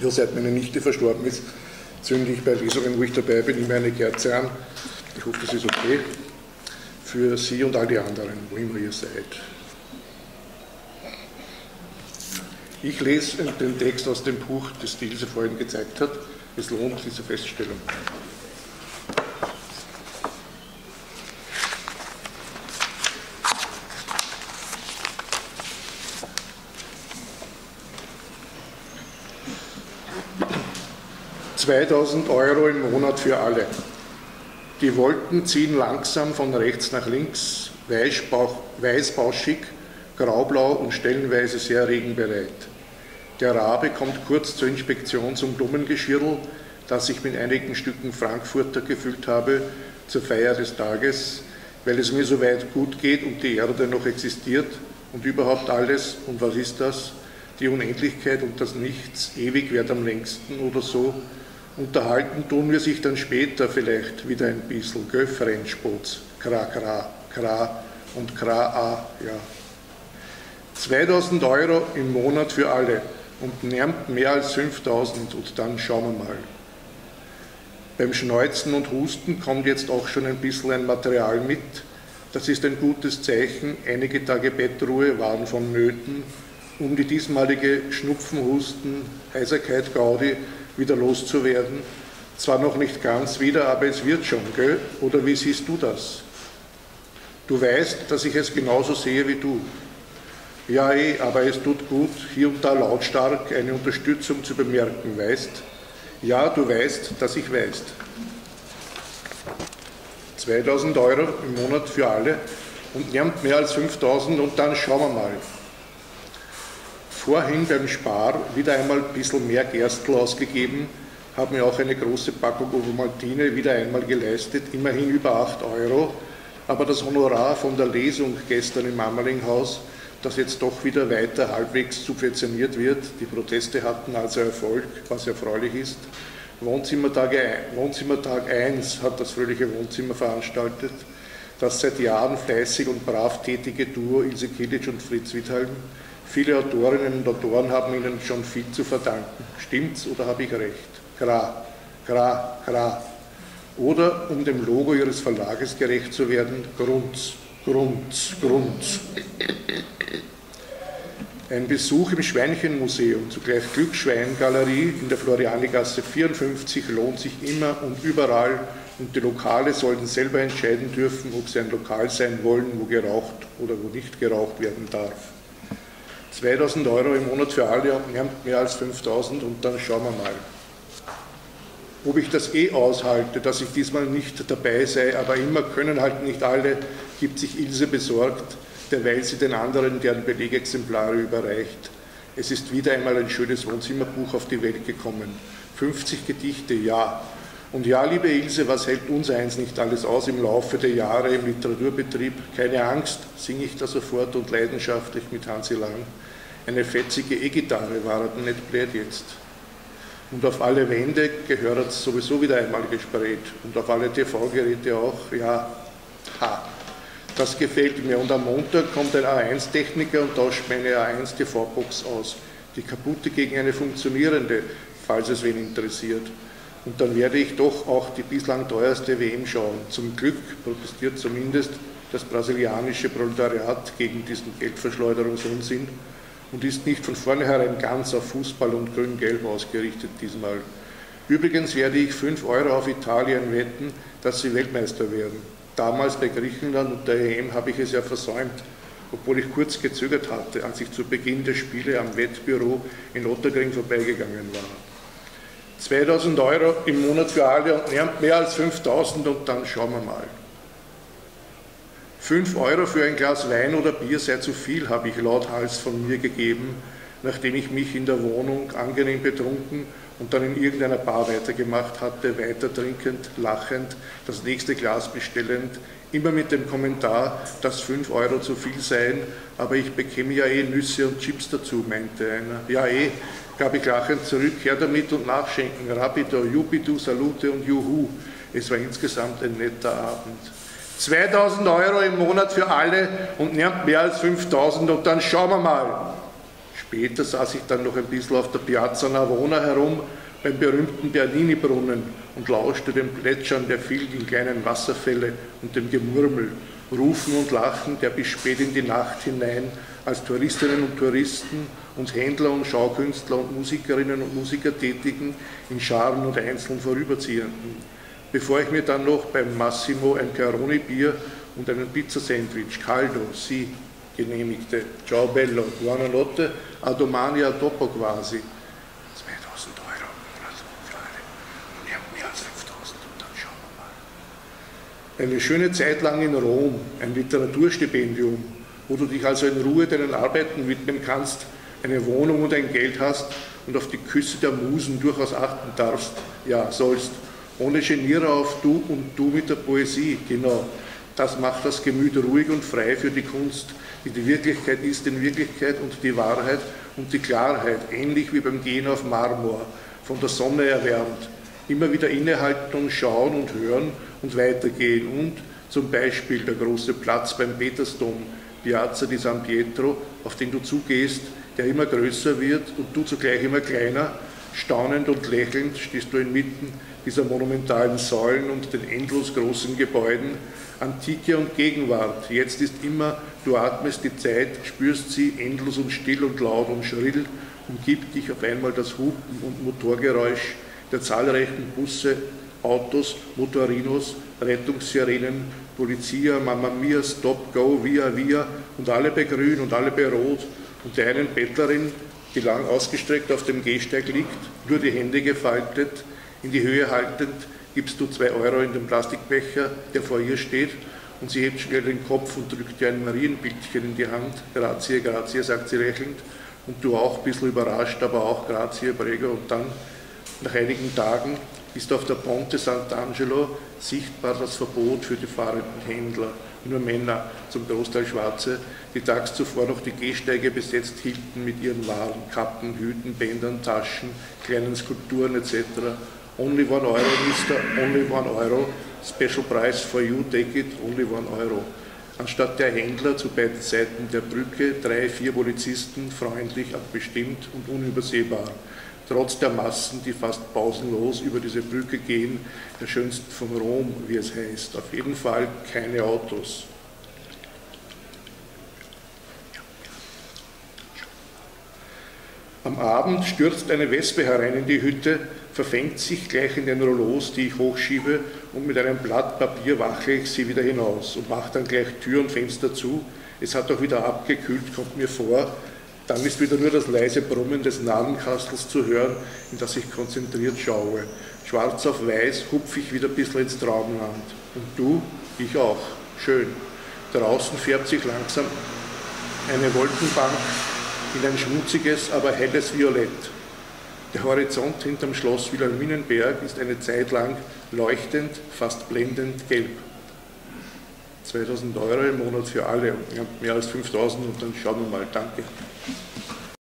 Ja, seit meine Nichte verstorben ist, zünde ich bei Lesungen, wo ich dabei bin, immer eine Kerze an. Ich hoffe, das ist okay für Sie und all die anderen, wo immer ihr seid. Ich lese den Text aus dem Buch, das die Ilse vorhin gezeigt hat. Es lohnt diese Feststellung. €2000 im Monat für alle. Die Wolken ziehen langsam von rechts nach links, weißbauschig, graublau und stellenweise sehr regenbereit. Der Rabe kommt kurz zur Inspektion zum Blumengeschirrl, das ich mit einigen Stücken Frankfurter gefüllt habe zur Feier des Tages, weil es mir so weit gut geht und die Erde noch existiert und überhaupt alles, und was ist das? Die Unendlichkeit und das Nichts, ewig währt am längsten oder so. Unterhalten tun wir sich dann später vielleicht wieder ein bisschen. Göffrenspots, kra, kra, kra und kra, a, ja. 2000 € im Monat für alle und närmt mehr als 5000 und dann schauen wir mal. Beim Schneuzen und Husten kommt jetzt auch schon ein bisschen ein Material mit. Das ist ein gutes Zeichen. Einige Tage Bettruhe waren vonnöten, um die diesmalige Schnupfenhusten, Heiserkeit, Gaudi wieder loszuwerden. Zwar noch nicht ganz wieder, aber es wird schon, gell? Oder wie siehst du das? Du weißt, dass ich es genauso sehe wie du. Ja, aber es tut gut, hier und da lautstark eine Unterstützung zu bemerken, weißt? Ja, du weißt, dass ich weiß. 2000 € im Monat für alle und nehmt mehr als 5000 und dann schauen wir mal. Vorhin beim Spar wieder einmal ein bisschen mehr Gerstel ausgegeben, habe mir auch eine große Packung Ovo Maltine wieder einmal geleistet, immerhin über 8 €, aber das Honorar von der Lesung gestern im Ammerlinghaus, das jetzt doch wieder weiter halbwegs subventioniert wird, die Proteste hatten also Erfolg, was erfreulich ist. Wohnzimmertag 1 hat das fröhliche Wohnzimmer veranstaltet, das seit Jahren fleißig und brav tätige Duo Ilse Kilic und Fritz Witthalm. Viele Autorinnen und Autoren haben ihnen schon viel zu verdanken. Stimmt's oder habe ich recht? Kra, kra, kra. Oder, um dem Logo ihres Verlages gerecht zu werden, Grunz, Grunz, Grunz. Ein Besuch im Schweinchenmuseum, zugleich Glücksschweingalerie in der Florianigasse 54, lohnt sich immer und überall, und die Lokale sollten selber entscheiden dürfen, ob sie ein Lokal sein wollen, wo geraucht oder wo nicht geraucht werden darf. 2000 € im Monat für alle und mehr als 5000 und dann schauen wir mal. Ob ich das aushalte, dass ich diesmal nicht dabei sei, aber immer können halt nicht alle, gibt sich Ilse besorgt, derweil sie den anderen deren Belegexemplare überreicht. Es ist wieder einmal ein schönes Wohnzimmerbuch auf die Welt gekommen. 50 Gedichte, ja. Und ja, liebe Ilse, was hält uns eins nicht alles aus im Laufe der Jahre im Literaturbetrieb? Keine Angst, singe ich da sofort und leidenschaftlich mit Hansi Lang. Eine fetzige E-Gitarre war er nicht blöd jetzt. Und auf alle Wände gehört sowieso wieder einmal gespräht. Und auf alle TV-Geräte auch, ja, ha, das gefällt mir. Und am Montag kommt ein A1-Techniker und tauscht meine A1-TV-Box aus. Die kaputte gegen eine funktionierende, falls es wen interessiert. Und dann werde ich doch auch die bislang teuerste WM schauen. Zum Glück protestiert zumindest das brasilianische Proletariat gegen diesen Geldverschleuderungsunsinn und ist nicht von vornherein ganz auf Fußball und Grün-Gelb ausgerichtet diesmal. Übrigens werde ich 5 € auf Italien wetten, dass sie Weltmeister werden. Damals bei Griechenland und der EM habe ich es ja versäumt, obwohl ich kurz gezögert hatte, als ich zu Beginn der Spiele am Wettbüro in Otterring vorbeigegangen war. 2000 € im Monat für alle und mehr als 5000 und dann schauen wir mal. 5 € für ein Glas Wein oder Bier sei zu viel, habe ich laut Hals von mir gegeben, nachdem ich mich in der Wohnung angenehm betrunken und dann in irgendeiner Bar weitergemacht hatte, weiter trinkend, lachend, das nächste Glas bestellend, immer mit dem Kommentar, dass 5 € zu viel seien, aber ich bekäme ja Nüsse und Chips dazu, meinte einer. Ja gab ich lachend zurück, her damit und nachschenken, rapido, jupidu, salute und juhu. Es war insgesamt ein netter Abend. 2000 € im Monat für alle und nehmt mehr als 5000 und dann schauen wir mal. Später saß ich dann noch ein bisschen auf der Piazza Navona herum, beim berühmten Bernini-Brunnen, und lauschte dem Plätschern der vielen kleinen Wasserfälle und dem Gemurmel, Rufen und Lachen der bis spät in die Nacht hinein, als Touristinnen und Touristen und Händler und Schaukünstler und Musikerinnen und Musiker tätigen, in Scharen und einzeln vorüberziehenden, bevor ich mir dann noch beim Massimo ein Peroni-Bier und einen Pizzasandwich, Caldo, si, genehmigte. Ciao bello, buonanotte, a domani a dopo quasi. 2.000 Euro, also Freude, mehr als 5.000 und dann schauen wir mal. Eine schöne Zeit lang in Rom, ein Literaturstipendium, wo du dich also in Ruhe deinen Arbeiten widmen kannst, eine Wohnung und ein Geld hast und auf die Küsse der Musen durchaus achten darfst, ja sollst, ohne Genierer auf Du und Du mit der Poesie, genau. Das macht das Gemüt ruhig und frei für die Kunst, die die Wirklichkeit ist in Wirklichkeit und die Wahrheit und die Klarheit, ähnlich wie beim Gehen auf Marmor, von der Sonne erwärmt. Immer wieder innehalten und schauen und hören und weitergehen und zum Beispiel der große Platz beim Petersdom, Piazza di San Pietro, auf den du zugehst, der immer größer wird und du zugleich immer kleiner, staunend und lächelnd stehst du inmitten dieser monumentalen Säulen und den endlos großen Gebäuden, Antike und Gegenwart. Jetzt ist immer, du atmest die Zeit, spürst sie endlos und still und laut und schrill, umgibt dich auf einmal das Hupen und Motorgeräusch der zahlreichen Busse, Autos, Motorinos, Rettungssirenen, Polizia, Mamma Mia, Stop, Go, Via, Via und alle bei Grün und alle bei Rot und der einen Bettlerin, die lang ausgestreckt auf dem Gehsteig liegt, nur die Hände gefaltet, in die Höhe haltend, gibst du 2 Euro in den Plastikbecher, der vor ihr steht, und sie hebt schnell den Kopf und drückt dir ein Marienbildchen in die Hand. Grazie, grazie, sagt sie lächelnd, und du auch, ein bisschen überrascht, aber auch grazie, prego, und dann, nach einigen Tagen, ist auf der Ponte Sant'Angelo sichtbar das Verbot für die fahrenden Händler, nur Männer, zum Großteil Schwarze, die tags zuvor noch die Gehsteige besetzt hielten mit ihren Waren, Kappen, Hüten, Bändern, Taschen, kleinen Skulpturen etc. Only 1 euro, Mister, only 1 euro, special price for you, take it, only 1 euro. Anstatt der Händler zu beiden Seiten der Brücke 3, 4 Polizisten, freundlich, abbestimmt und unübersehbar. Trotz der Massen, die fast pausenlos über diese Brücke gehen, der schönsten von Rom, wie es heißt. Auf jeden Fall keine Autos. Am Abend stürzt eine Wespe herein in die Hütte, verfängt sich gleich in den Rollos, die ich hochschiebe, und mit einem Blatt Papier wachle ich sie wieder hinaus und mache dann gleich Tür und Fenster zu. Es hat auch wieder abgekühlt, kommt mir vor. Dann ist wieder nur das leise Brummen des Nahenkastels zu hören, in das ich konzentriert schaue. Schwarz auf weiß hupfe ich wieder ein bisschen ins Traumland. Und du? Ich auch. Schön. Draußen färbt sich langsam eine Wolkenbank in ein schmutziges, aber helles Violett. Der Horizont hinterm Schloss Wilhelminenberg ist eine Zeit lang leuchtend, fast blendend gelb. 2.000 Euro im Monat für alle, mehr als 5.000 und dann schauen wir mal. Danke.